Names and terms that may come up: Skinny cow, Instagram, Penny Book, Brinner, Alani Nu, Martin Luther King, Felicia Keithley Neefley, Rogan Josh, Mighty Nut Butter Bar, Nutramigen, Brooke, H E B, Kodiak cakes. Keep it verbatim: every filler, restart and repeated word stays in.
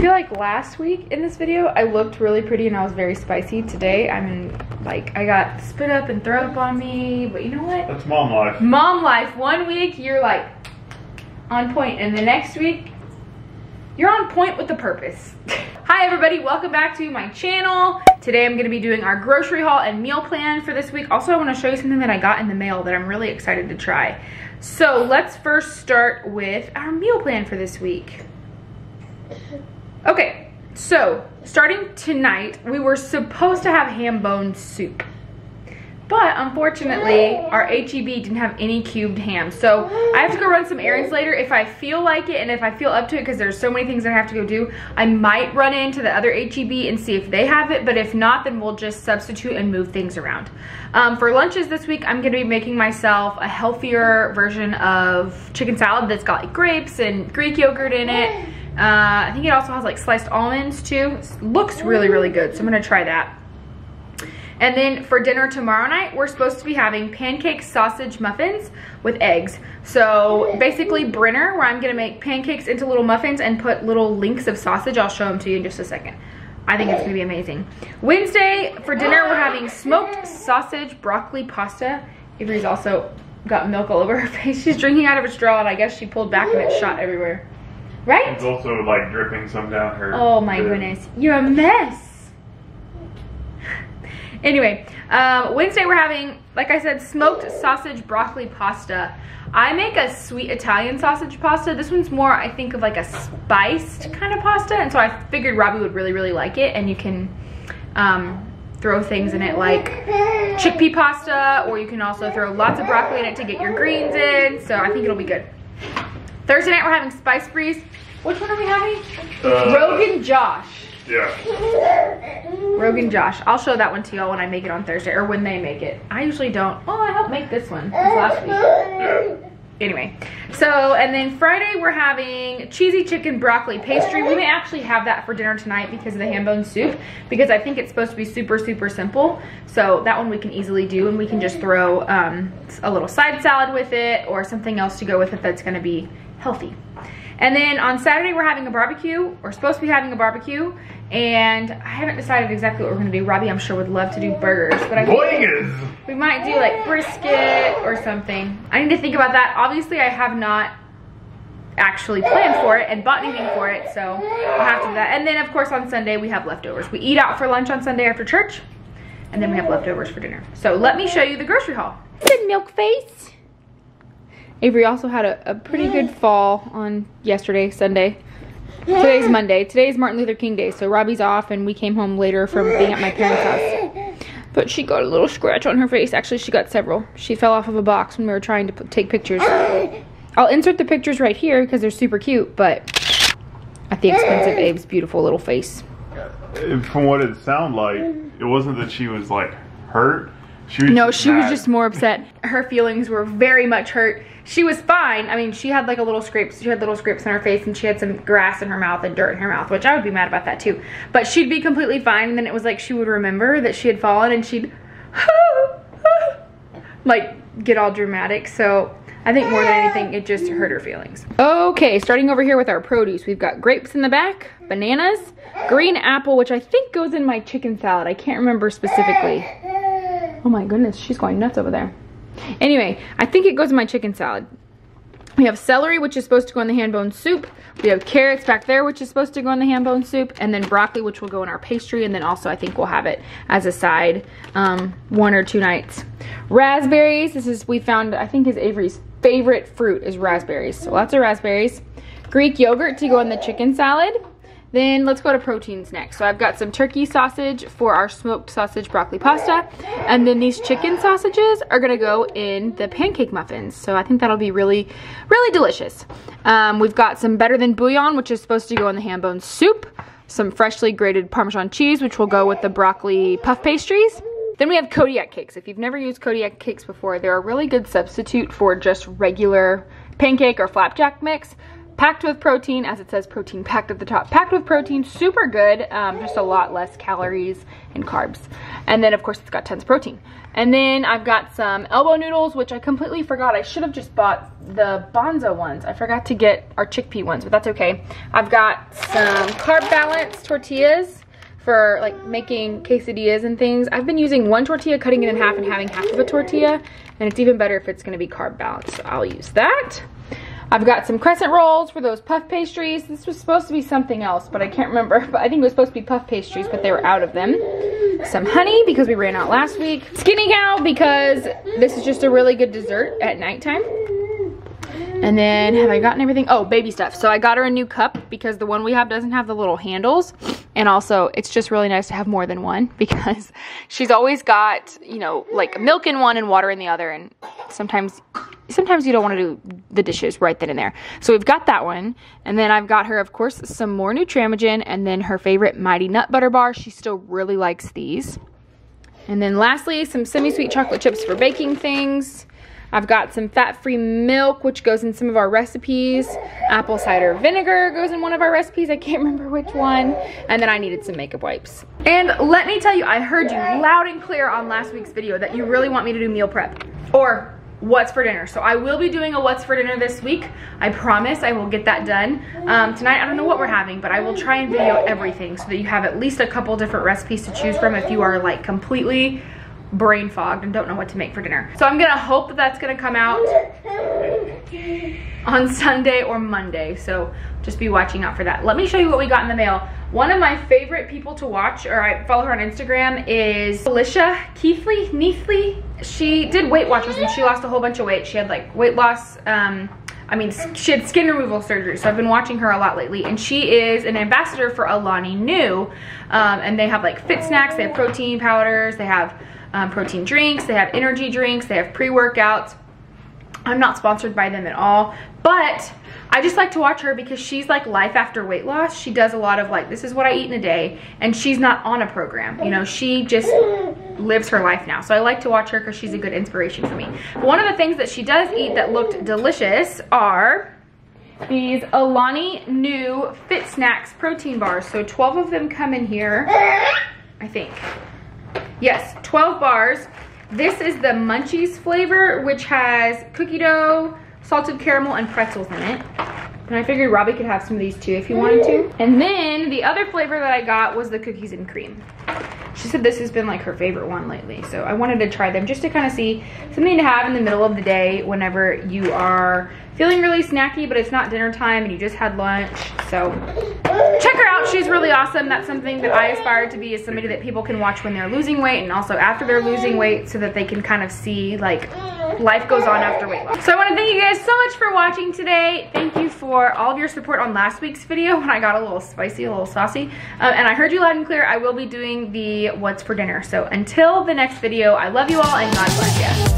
feel like last week in this video, I looked really pretty and I was very spicy. Today, I'm in, like, I got spit up and thrown up on me, but you know what? That's mom life. Mom life. One week, you're like on point, and the next week, you're on point with a purpose. Hi everybody, welcome back to my channel. Today I'm gonna be doing our grocery haul and meal plan for this week. Also, I wanna show you something that I got in the mail that I'm really excited to try. So let's first start with our meal plan for this week. Okay, so starting tonight, we were supposed to have ham bone soup, but unfortunately our H E B didn't have any cubed ham. So I have to go run some errands later. If I feel like it and if I feel up to it, because there's so many things I have to go do, I might run into the other H E B and see if they have it, but if not, then we'll just substitute and move things around. Um, for lunches this week, I'm gonna be making myself a healthier version of chicken salad that's got like grapes and Greek yogurt in it. Uh, I think it also has like sliced almonds too. Looks really, really good, so I'm gonna try that. And then for dinner tomorrow night, we're supposed to be having pancake sausage muffins with eggs. So basically Brinner, where I'm gonna make pancakes into little muffins and put little links of sausage. I'll show them to you in just a second. I think it's gonna be amazing. Wednesday for dinner, we're having smoked sausage broccoli pasta. Avery's also got milk all over her face. She's drinking out of a straw and I guess she pulled back and it shot everywhere. Right? It's also like dripping some down her. Oh my goodness, you're a mess. Anyway, um, Wednesday we're having, like I said, smoked sausage broccoli pasta. I make a sweet Italian sausage pasta. This one's more, I think, of like a spiced kind of pasta. And so I figured Robbie would really, really like it. And you can um, throw things in it like chickpea pasta, or you can also throw lots of broccoli in it to get your greens in. So I think it'll be good. Thursday night we're having Spice Breeze. Which one are we having? Uh, Rogan Josh. Yeah. Rogan Josh. I'll show that one to y'all when I make it on Thursday, or when they make it. I usually don't. Oh, I helped make this one. This last week. Yeah. Anyway, so, and then Friday we're having cheesy chicken broccoli pastry. We may actually have that for dinner tonight because of the ham bone soup, because I think it's supposed to be super, super simple. So that one we can easily do, and we can just throw um, a little side salad with it or something else to go with it that's gonna be healthy. And then on Saturday, we're having a barbecue. We're supposed to be having a barbecue. And I haven't decided exactly what we're gonna do. Robbie, I'm sure, would love to do burgers. But I think we might do like brisket or something. I need to think about that. Obviously, I have not actually planned for it and bought anything for it, so I'll have to do that. And then, of course, on Sunday, we have leftovers. We eat out for lunch on Sunday after church, and then we have leftovers for dinner. So let me show you the grocery haul. Good milk face. Avery also had a, a pretty good fall on yesterday, Sunday. Today's Monday. Today's Martin Luther King Day, so Robbie's off, and we came home later from being at my parents' house. But she got a little scratch on her face. Actually, she got several. She fell off of a box when we were trying to p take pictures. I'll insert the pictures right here because they're super cute, but at the expense of Abe's beautiful little face. From what it sounded like, it wasn't that she was, like, hurt. She was no, she mad. was just more upset. Her feelings were very much hurt. She was fine. I mean, she had like a little scrapes. She had little scrapes on her face, and she had some grass in her mouth and dirt in her mouth, which I would be mad about that too. But she'd be completely fine, and then it was like she would remember that she had fallen, and she'd like get all dramatic. So I think more than anything, it just hurt her feelings. Okay, starting over here with our produce. We've got grapes in the back, bananas, green apple, which I think goes in my chicken salad. I can't remember specifically. Oh my goodness, she's going nuts over there. Anyway, I think it goes in my chicken salad. We have celery, which is supposed to go in the ham bone soup. We have carrots back there, which is supposed to go in the ham bone soup. And then broccoli, which will go in our pastry. And then also I think we'll have it as a side um, one or two nights. Raspberries, this is, we found, I think is Avery's favorite fruit is raspberries. So lots of raspberries. Greek yogurt to go in the chicken salad. Then let's go to proteins next. So I've got some turkey sausage for our smoked sausage broccoli pasta. And then these chicken sausages are gonna go in the pancake muffins. So I think that'll be really, really delicious. Um, we've got some better than bouillon, which is supposed to go in the ham bone soup. Some freshly grated Parmesan cheese, which will go with the broccoli puff pastries. Then we have Kodiak cakes. If you've never used Kodiak cakes before, they're a really good substitute for just regular pancake or flapjack mix. packed with protein, as it says protein packed at the top, packed with protein, super good, um, just a lot less calories and carbs. And then of course it's got tons of protein. And then I've got some elbow noodles, which I completely forgot. I should have just bought the bonzo ones. I forgot to get our chickpea ones, but that's okay. I've got some carb balance tortillas for like making quesadillas and things. I've been using one tortilla, cutting it in half and having half of a tortilla, and it's even better if it's gonna be carb balanced, so I'll use that. I've got some crescent rolls for those puff pastries. This was supposed to be something else, but I can't remember. But I think it was supposed to be puff pastries, but they were out of them. Some honey, because we ran out last week. Skinny cow, because this is just a really good dessert at nighttime. And then, have I gotten everything? Oh, baby stuff. So I got her a new cup, because the one we have doesn't have the little handles. And also, it's just really nice to have more than one, because she's always got, you know, like milk in one and water in the other. And sometimes... Sometimes you don't want to do the dishes right then and there. So we've got that one. And then I've got her, of course, some more Nutramigen, and then her favorite Mighty Nut Butter Bar. She still really likes these. And then lastly, some semi-sweet chocolate chips for baking things. I've got some fat-free milk, which goes in some of our recipes. Apple cider vinegar goes in one of our recipes. I can't remember which one. And then I needed some makeup wipes. And let me tell you, I heard you loud and clear on last week's video that you really want me to do meal prep. Or... what's for dinner. So I will be doing a what's for dinner this week. I promise I will get that done. Um, tonight, I don't know what we're having, but I will try and video everything so that you have at least a couple different recipes to choose from if you are like completely brain fogged and don't know what to make for dinner. So I'm gonna hope that that's gonna come out on Sunday or Monday. So just be watching out for that. Let me show you what we got in the mail. One of my favorite people to watch, or I follow her on Instagram, is Felicia Keithley Neefley. She did Weight Watchers and she lost a whole bunch of weight. She had like weight loss, um, I mean, she had skin removal surgery, so I've been watching her a lot lately. And she is an ambassador for Alani Nu, um, and they have like fit snacks, they have protein powders, they have um, protein drinks, they have energy drinks, they have pre-workouts. I'm not sponsored by them at all, but I just like to watch her because she's like life after weight loss. She does a lot of like, this is what I eat in a day, and she's not on a program. You know, she just lives her life now. So I like to watch her because she's a good inspiration for me. One of the things that she does eat that looked delicious are these Alani Nu Fit Snacks protein bars. So twelve of them come in here, I think. Yes, twelve bars. This is the Munchies flavor, which has cookie dough, salted caramel, and pretzels in it. And I figured Robbie could have some of these too if he wanted to. And then the other flavor that I got was the cookies and cream. She said this has been like her favorite one lately. So I wanted to try them just to kind of see something to have in the middle of the day whenever you are feeling really snacky, but it's not dinner time and you just had lunch. So check her out. She's really awesome. That's something that I aspire to be, is somebody that people can watch when they're losing weight and also after they're losing weight, so that they can kind of see like life goes on after weight loss. So I want to thank you guys so much for watching today. Thank you for all of your support on last week's video when I got a little spicy, a little saucy. Um, and I heard you loud and clear, I will be doing the what's for dinner. So until the next video, I love you all and God bless you.